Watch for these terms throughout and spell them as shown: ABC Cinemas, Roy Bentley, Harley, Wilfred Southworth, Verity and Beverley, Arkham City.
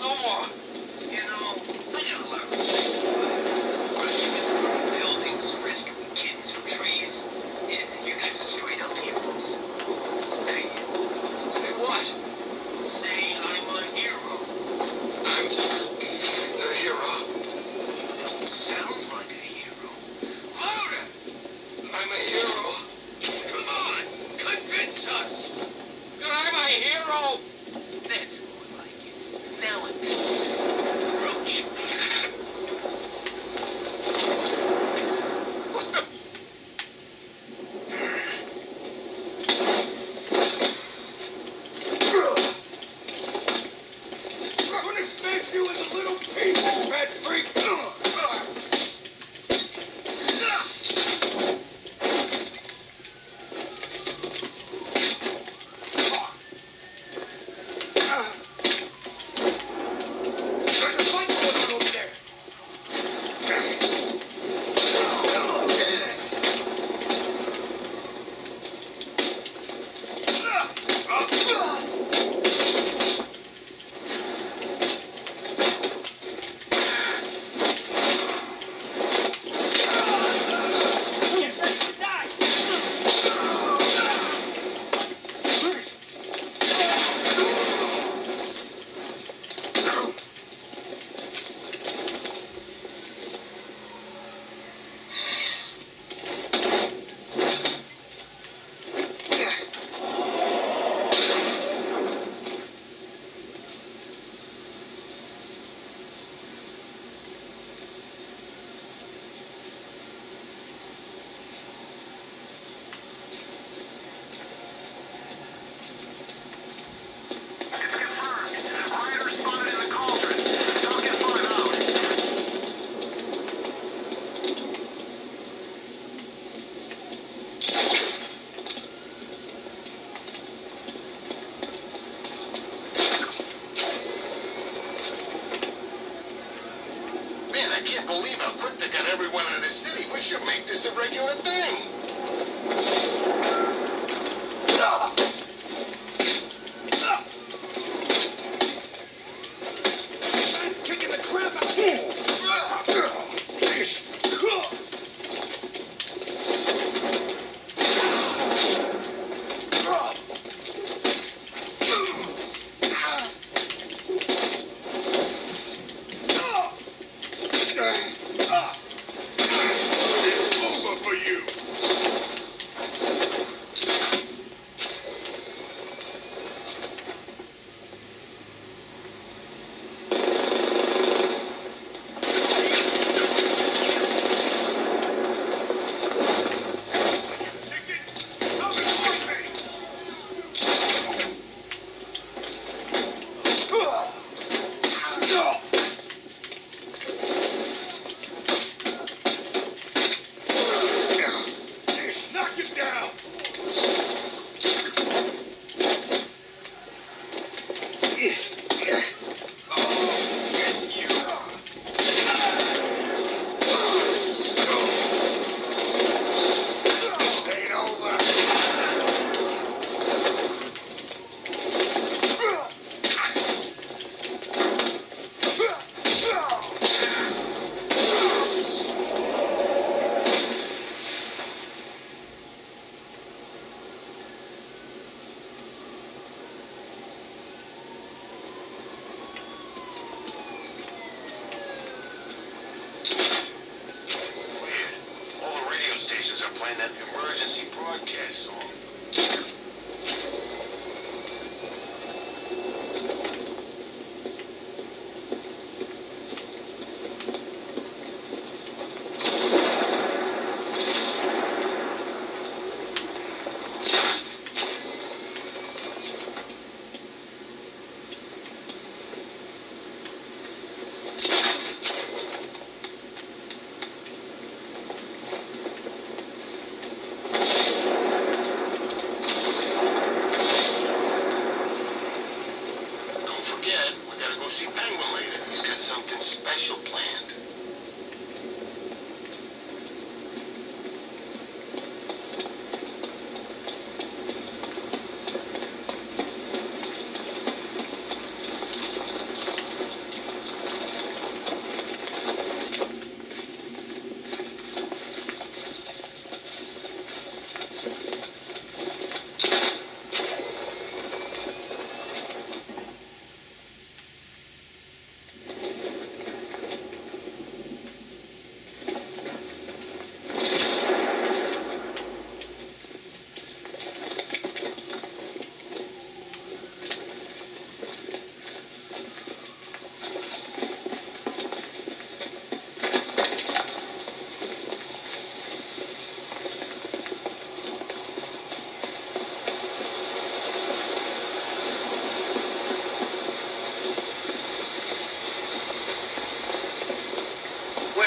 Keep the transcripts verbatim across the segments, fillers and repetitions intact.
No more. You know, I got a lot of respect for life. Rushing in front of buildings, rescuing kids from trees. Yeah, you guys are straight up heroes. Say, say what? Say I'm a hero. I'm a hero. Sound like a hero. Louder! I'm a hero. Come on, convince us that I'm a hero. That's more like it. Now I'm convinced. Roach. What's the... I'm gonna smash you into little pieces, rat freak!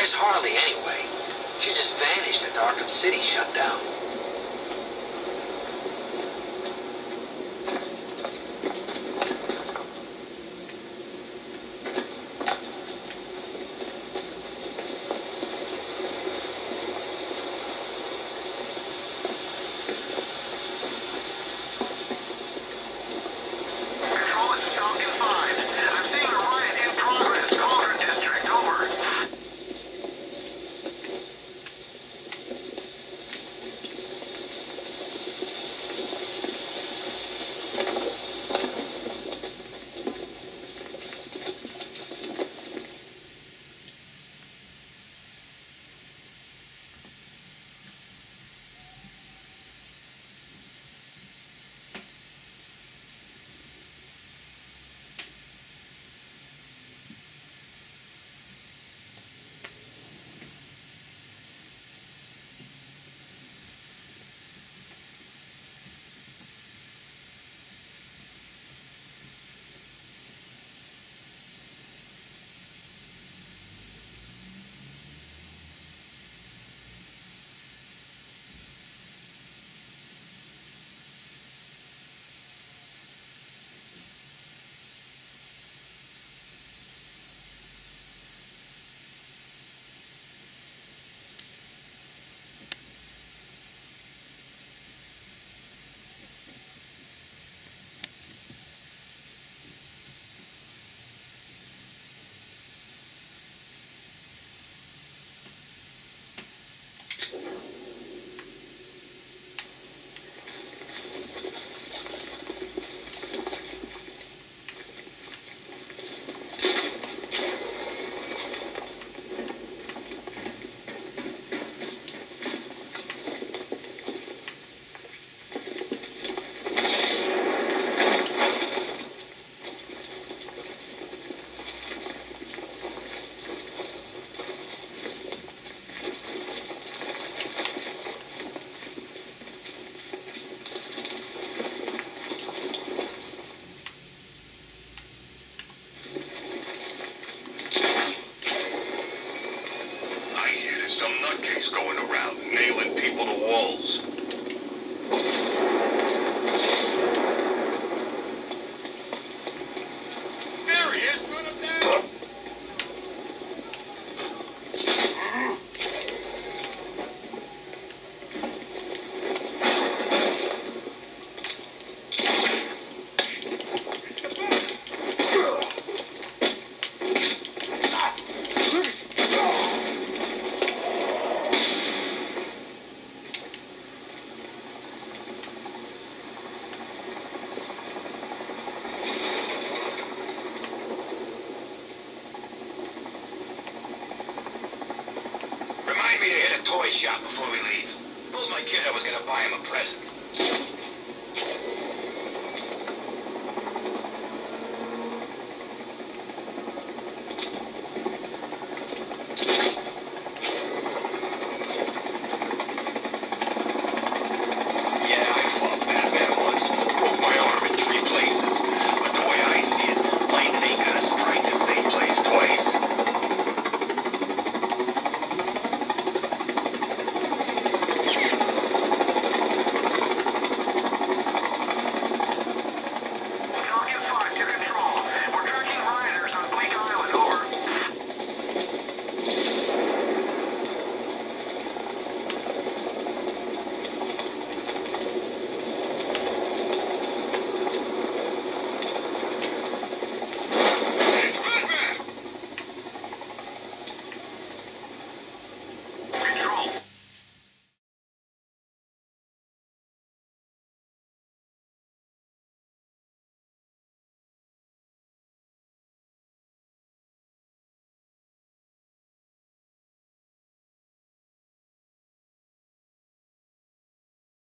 Where's Harley anyway? She just vanished at Arkham City shut down. Some nutcase going around, nailing people to walls. There he is! Put him down! Toy shop before we leave. Told my kid I was gonna buy him a present.